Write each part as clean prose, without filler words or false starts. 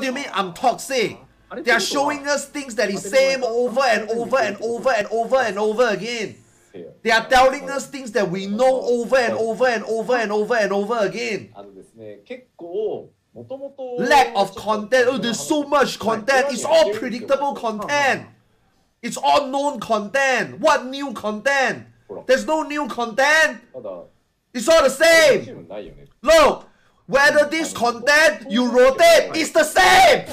What do you mean I'm toxic? They are showing us things that is same over and over and over and over and over again. They are telling us things that we know over and over and over and over and over again. Lack of content. Oh, there's so much content. It's all predictable content. It's all known content. What new content? There's no new content. It's all the same. Look, whether this content you rotate is the same.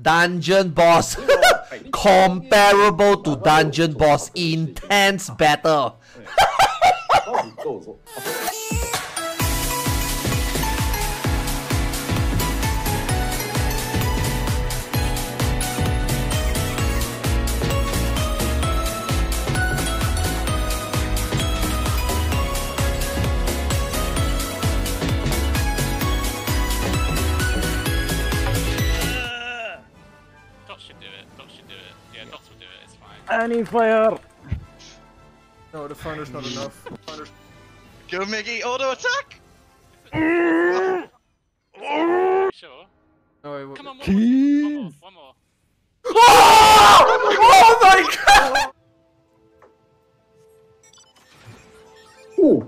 Dungeon boss comparable to dungeon boss intense battle. Any fire! No, the fire's not enough. Go Miggy, auto attack! Sure. No, wait, come on, one more. Oh my god! Oh!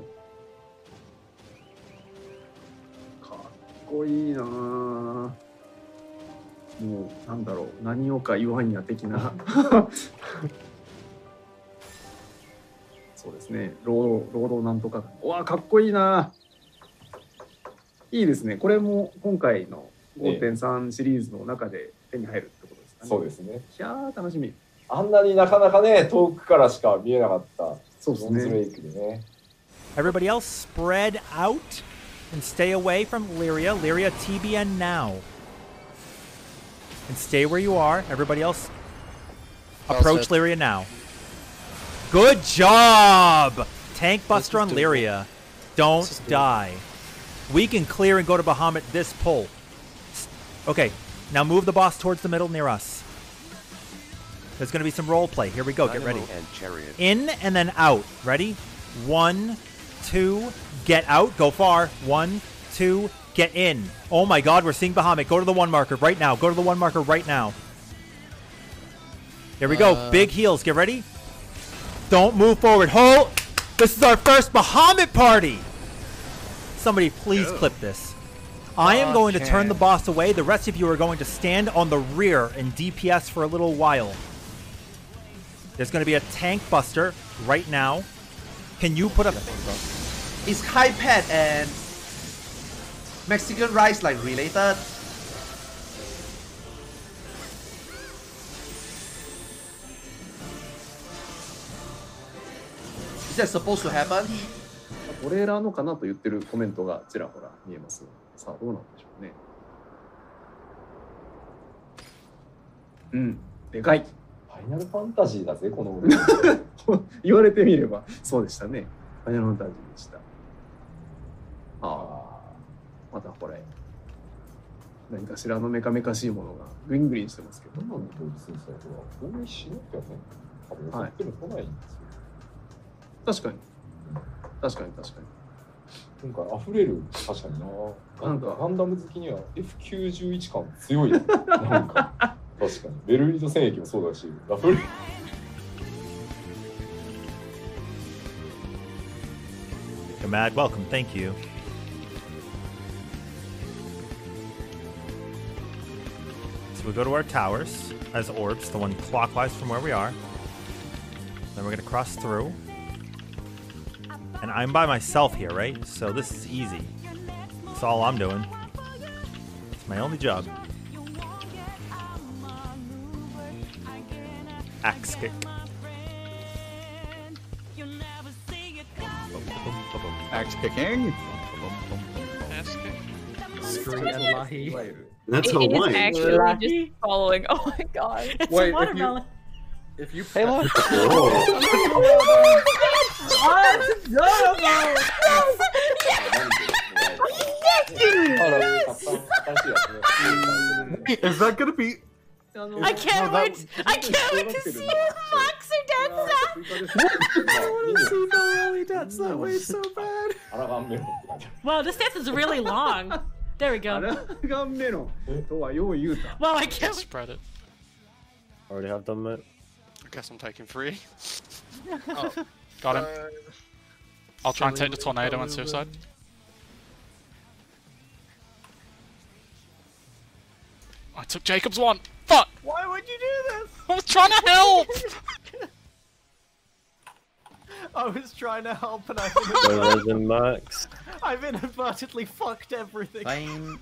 かっこいいなぁ。 もうなんだろう何をか言わんや的なそうですね労働なんとかうわかっこいいないいですねこれも今回の 5.3 シリーズの中で手に入るってことですかねそうですねいや楽しみあんなになかなかね遠くからしか見えなかったそうですね Everybody else spread out and stay away from Lyria Lyria TBN now And stay where you are. Everybody else, approach Lyria now. Good job! Tank Buster on Lyria. Don't die. We can clear and go to Bahamut this pull. Okay, now move the boss towards the middle near us. There's going to be some role play. Here we go. Get ready. In and then out. Ready? 1, 2, get out. Go far. 1, 2. Get in. Oh my god, we're seeing Bahamut. Go to the one marker right now. Go to the one marker right now. There we go. Big heals. Get ready. Don't move forward. Hold. This is our first Bahamut party. Somebody please clip this. I am going to turn the boss away. The rest of you are going to stand on the rear and DPS for a little while. There's going to be a tank buster right now. Can you put up... It's high pet and... Mexican rice like related. Is that supposed to happen? トレーラーのかなと言ってるコメントがちらほら見えます。さあどうなんでしょうね。うん、でかい。ファイナルファンタジーだぜこの。言われてみればそうでしたね。ファイナルファンタジーでした。ああ。 またこれ何かしらのメカメカしいものがグリングリンしてますけど今の統一戦争は攻撃しなきゃね壁が来る来ないんですよ確かに確かに今回溢れる確かにななんかガンダム好きには F91 感強いなんか確かにベルリード戦役もそうだし溢れる Mad welcome thank you So we go to our towers as orbs, the one clockwise from where we are. Then we're going to cross through. And I'm by myself here, right? So this is easy. That's all I'm doing. It's my only job. Axe kick. Axe kicking. Axe kick. Screw Elahi. That's Hawaiian. It's actually Lahi. Just following. Oh my god. It's wait, a watermelon. If you pay more. Is that gonna be? I can't wait to see her boxer dance that! I want to see Noelle dance that way so bad! Wow, this dance is really long. There we go. Wow, I can't spread it. I already have done that. I guess I'm taking three. Oh, got him. I'll try and take the tornado and suicide. I took Jacob's one. Fuck! Why would you do this? I was trying to help! And I I've inadvertently fucked everything.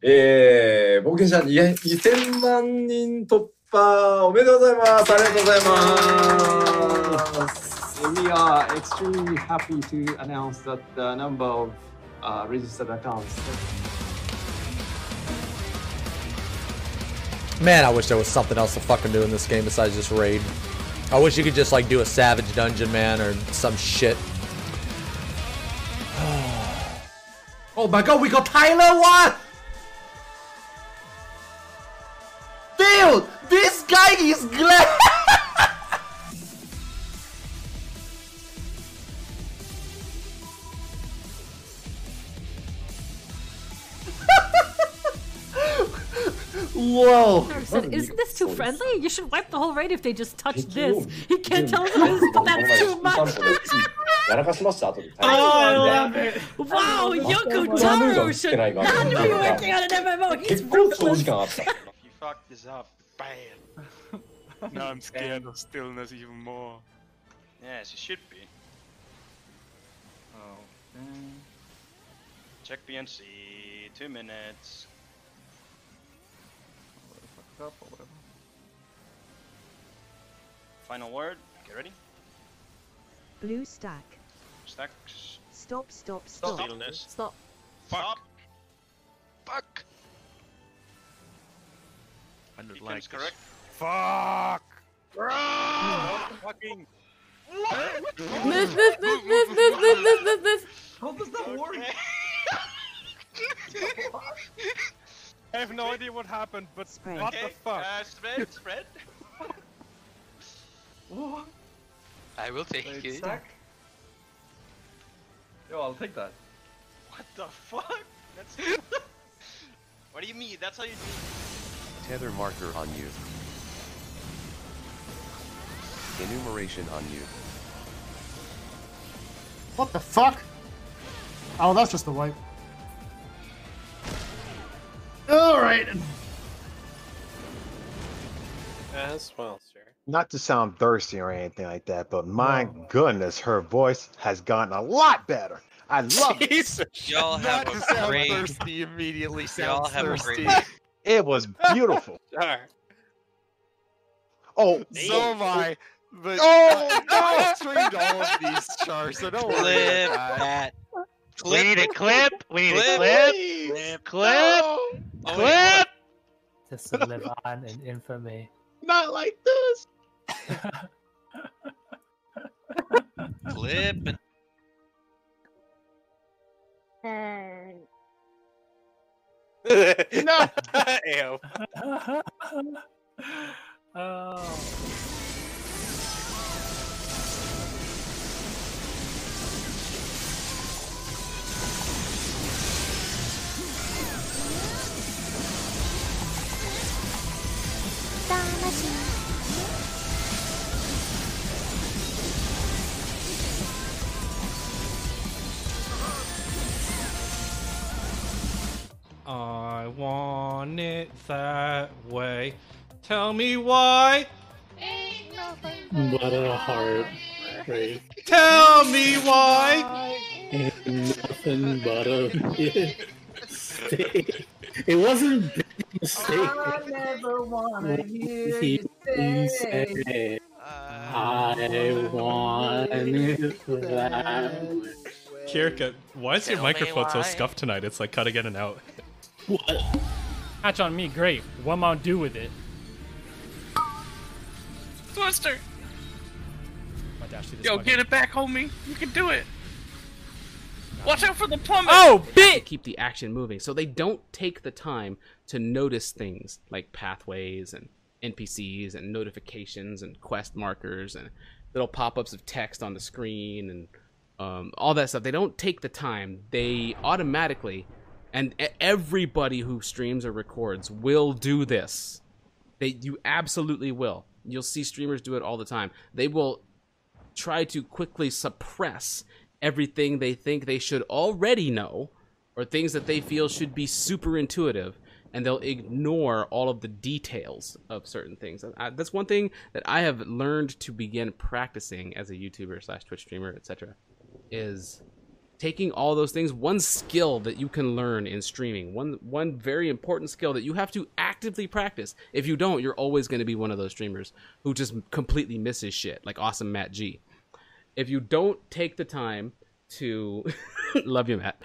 모기샷 2000만 인 돌파 오메데오자이마스. 안녕하세요. We are extremely happy to announce that the number of registered accounts. Man, I wish there was something else to fucking do in this game besides just raid. I wish you could just like do a savage dungeon, man, or some shit. Oh my god, we got Tyler, what? Dude, this guy is glad. Whoa! Said, isn't this too friendly? You should wipe the whole raid if they just touch this. He can't tell us but that's too much. Oh, I love it. Wow, Yoko Taro should not be working on an MMO. He's ruthless. You fucked this up. Bam. Now I'm scared of stillness even more. Yes, you should be. Oh. Check BNC. 2 minutes. Up or whatever. Final word. Get ready. Blue stack. Stacks. Stop. Stop. Stop. Stop. Fuck. Fuck. Defense correct. Fuck. Fucking. Move. How does that work? I have no idea what happened, but spread. What the fuck? Spread. What? I will take it. Stack. Yo, I'll take that. What the fuck? That's... What do you mean? That's how you do. Tether marker on you. Enumeration on you. What the fuck? Oh, that's just the wipe. Alright! As well, sir. Not to sound thirsty or anything like that, but my goodness, her voice has gotten a lot better. I love it. Y'all have a great... Not to sound thirsty immediately sounds thirsty. It was beautiful. Sure. Oh, so am I. But... Oh, no! I streamed all of these charts, so don't worry about that. Clip. We need a clip. Clip. Just to live on in infamy. Not like this. Clip. No. Ew. Oh. I want it that way. Tell me why. Ain't no But a heart rate. Tell me why! And nothing but a big mistake. It wasn't a big mistake. I never wanna hear you say I want it that way. Kirika, why is your microphone so scuffed tonight? It's like cutting in and out. What? Catch on me, great. What am I gonna do with it? Monster! Yo, get it back, homie. You can do it. Watch out for the plummet! Oh, bitch! Keep the action moving, so they don't take the time to notice things like pathways and NPCs and notifications and quest markers and little pop-ups of text on the screen and all that stuff. They don't take the time. They automatically, and everybody who streams or records will do this. You absolutely will. You'll see streamers do it all the time. They will try to quickly suppress everything they think they should already know or things that they feel should be super intuitive, and they'll ignore all of the details of certain things. That's one thing that I have learned to begin practicing as a YouTuber / Twitch streamer, etc., is taking all those things. One skill that you can learn in streaming, one very important skill that you have to actively practice. If you don't, you're always going to be one of those streamers who just completely misses shit, like Awesome Matt G. If you don't take the time to... Love you, Matt.